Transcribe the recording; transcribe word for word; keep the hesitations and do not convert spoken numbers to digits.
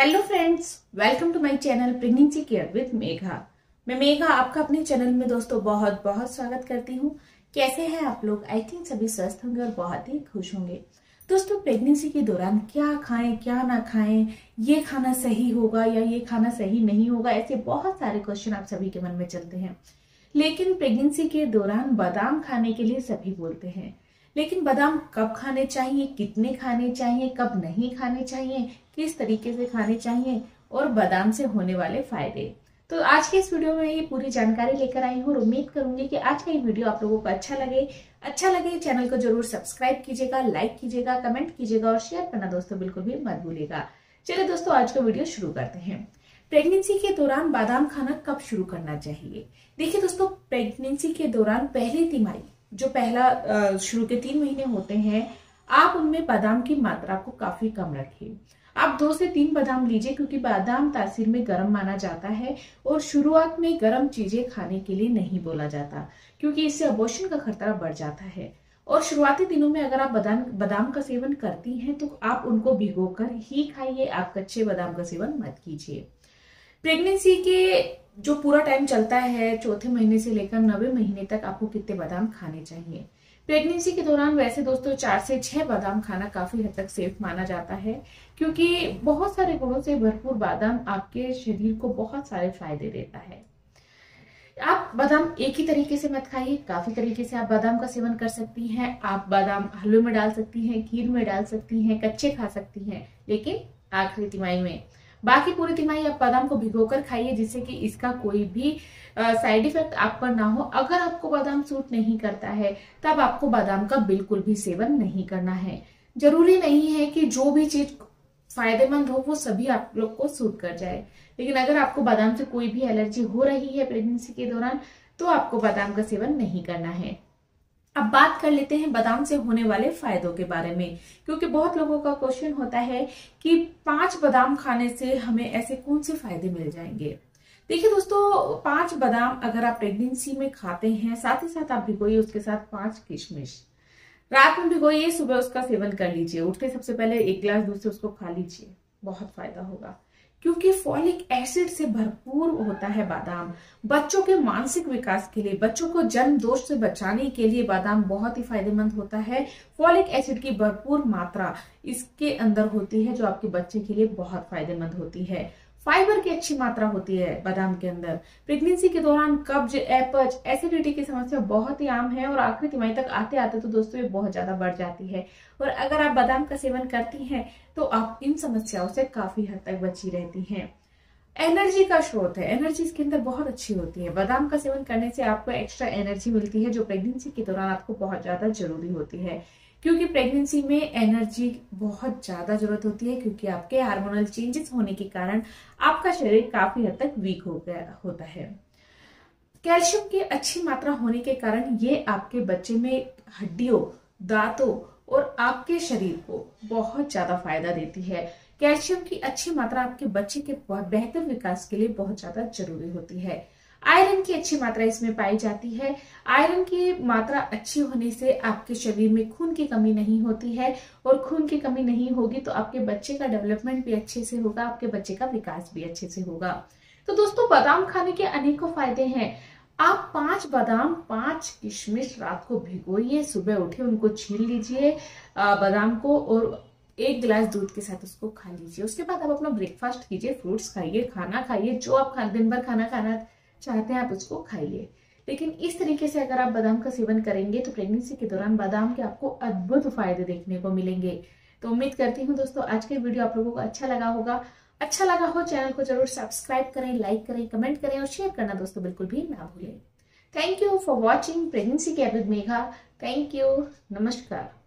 Hello friends, welcome to my channel pregnancy care with Megha. मैं मेघा आपका अपने चैनल में दोस्तों बहुत बहुत स्वागत करती हूँ। कैसे हैं आप लोग? आई थिंक सभी स्वस्थ होंगे और बहुत ही खुश होंगे। दोस्तों, प्रेगनेंसी के दौरान क्या खाएं क्या ना खाएं, ये खाना सही होगा या ये खाना सही नहीं होगा, ऐसे बहुत सारे क्वेश्चन आप सभी के मन में चलते हैं। लेकिन प्रेगनेंसी के दौरान बादाम खाने के लिए सभी बोलते हैं, लेकिन बादाम कब खाने चाहिए, कितने खाने चाहिए, कब नहीं खाने चाहिए, किस तरीके से खाने चाहिए और बादाम से होने वाले फायदे। तो आज के इस वीडियो में ये पूरी जानकारी लेकर आई हूँ। उम्मीद करूंगी कि आज का ये वीडियो आप लोगों को अच्छा लगे। अच्छा लगे चैनल को जरूर सब्सक्राइब कीजिएगा, लाइक कीजिएगा, कमेंट कीजिएगा और शेयर करना दोस्तों बिल्कुल भी मत भूलिएगा। चलिए दोस्तों, आज का वीडियो शुरू करते हैं। प्रेगनेंसी के दौरान बादाम खाना कब शुरू करना चाहिए? देखिए दोस्तों, प्रेगनेंसी के दौरान पहली तिमाही, जो पहला शुरू के तीन महीने होते हैं, आप उनमें बादाम की मात्रा को काफी कम रखें। आप दो से तीन बादाम लीजिए, क्योंकि बादाम तासीर में गर्म माना जाता है और शुरुआत में गर्म चीजें खाने के लिए नहीं बोला जाता, क्योंकि इससे अबॉर्शन का खतरा बढ़ जाता है। और शुरुआती दिनों में अगर आप बादाम बादाम का सेवन करती हैं तो आप उनको भिगोकर ही खाइए। आप कच्चे बादाम का सेवन मत कीजिए। प्रेगनेंसी के जो पूरा टाइम चलता है, चौथे महीने से लेकर नवे महीने तक, आपको कितने बादाम खाने चाहिए? प्रेगनेंसी के दौरान वैसे दोस्तों चार से छह बादाम खाना काफी हद तक सेफ माना जाता है, क्योंकि बहुत सारे गुणों से भरपूर बादाम आपके शरीर को बहुत सारे फायदे देता है। आप बादाम एक ही तरीके से मत खाइए, काफी तरीके से आप बादाम का सेवन कर सकती हैं। आप बादाम हलवे में डाल सकती हैं, खीर में डाल सकती हैं, कच्चे खा सकती हैं, लेकिन आखिरी तिमाही में। बाकी पूरी तिमाही आप बादाम को भिगोकर खाइए, जिससे कि इसका कोई भी साइड इफेक्ट आप पर ना हो। अगर आपको बादाम सूट नहीं करता है, तब आपको बादाम का बिल्कुल भी सेवन नहीं करना है। जरूरी नहीं है कि जो भी चीज फायदेमंद हो वो सभी आप लोग को सूट कर जाए, लेकिन अगर आपको बादाम से कोई भी एलर्जी हो रही है प्रेगनेंसी के दौरान, तो आपको बादाम का सेवन नहीं करना है। अब बात कर लेते हैं बादाम से होने वाले फायदों के बारे में, क्योंकि बहुत लोगों का क्वेश्चन होता है कि पांच बादाम खाने से हमें ऐसे कौन से फायदे मिल जाएंगे। देखिए दोस्तों, पांच बादाम अगर आप प्रेगनेंसी में खाते हैं, साथ ही साथ आप भिगोइए उसके साथ पांच किशमिश। रात में भिगोइए, सुबह उसका सेवन कर लीजिए, उठते सबसे पहले एक गिलास दूध से उसको खा लीजिए, बहुत फायदा होगा। क्योंकि फॉलिक एसिड से भरपूर होता है बादाम। बच्चों के मानसिक विकास के लिए, बच्चों को जन्म दोष से बचाने के लिए बादाम बहुत ही फायदेमंद होता है। फॉलिक एसिड की भरपूर मात्रा इसके अंदर होती है, जो आपके बच्चे के लिए बहुत फायदेमंद होती है। फाइबर की अच्छी मात्रा होती है बादाम के अंदर। प्रेगनेंसी के दौरान कब्ज, अपच, एसिडिटी की समस्या बहुत ही आम है और आखिरी तिमाही तक आते आते तो दोस्तों ये बहुत ज्यादा बढ़ जाती है। और अगर आप बादाम का सेवन करती हैं तो आप इन समस्याओं से काफी हद तक बची रहती हैं। एनर्जी का स्रोत है, एनर्जी इसके अंदर बहुत अच्छी होती है। बादाम का सेवन करने से आपको एक्स्ट्रा एनर्जी मिलती है, जो प्रेगनेंसी के दौरान आपको बहुत ज्यादा जरूरी होती है, क्योंकि प्रेगनेंसी में एनर्जी बहुत ज्यादा जरूरत होती है, क्योंकि आपके हार्मोनल चेंजेस होने के कारण आपका शरीर काफी हद तक वीक हो गया होता है। कैल्शियम की अच्छी मात्रा होने के कारण ये आपके बच्चे में हड्डियों, दांतों और आपके शरीर को बहुत ज्यादा फायदा देती है। कैल्शियम की अच्छी मात्रा आपके बच्चे के बेहतर विकास के लिए बहुत ज्यादा जरूरी होती है। आयरन की अच्छी मात्रा इसमें पाई जाती है। आयरन की मात्रा अच्छी होने से आपके शरीर में खून की कमी नहीं होती है, और खून की कमी नहीं होगी तो आपके बच्चे का डेवलपमेंट भी अच्छे से होगा, आपके बच्चे का विकास भी अच्छे से होगा। तो दोस्तों, बादाम खाने के अनेकों फायदे हैं। आप पांच बादाम, पांच किशमिश रात को भिगोइए, सुबह उठे उनको छील लीजिए बादाम को, और एक गिलास दूध के साथ उसको खा लीजिए। उसके बाद आप अपना ब्रेकफास्ट कीजिए, फ्रूट्स खाइए, खाना खाइए, जो आप दिन भर खाना खाना चाहते हैं आप उसको खाइए। लेकिन इस तरीके से अगर आप बादाम का सेवन करेंगे तो प्रेगनेंसी के दौरान बादाम के आपको अद्भुत फायदे देखने को मिलेंगे। तो उम्मीद करती हूँ दोस्तों आज के वीडियो आप लोगों को अच्छा लगा होगा। अच्छा लगा हो चैनल को जरूर सब्सक्राइब करें, लाइक करें, कमेंट करें और शेयर करना दोस्तों बिल्कुल भी ना भूलें। Thank you for watching pregnancy care with Megha. Thank you, नमस्कार।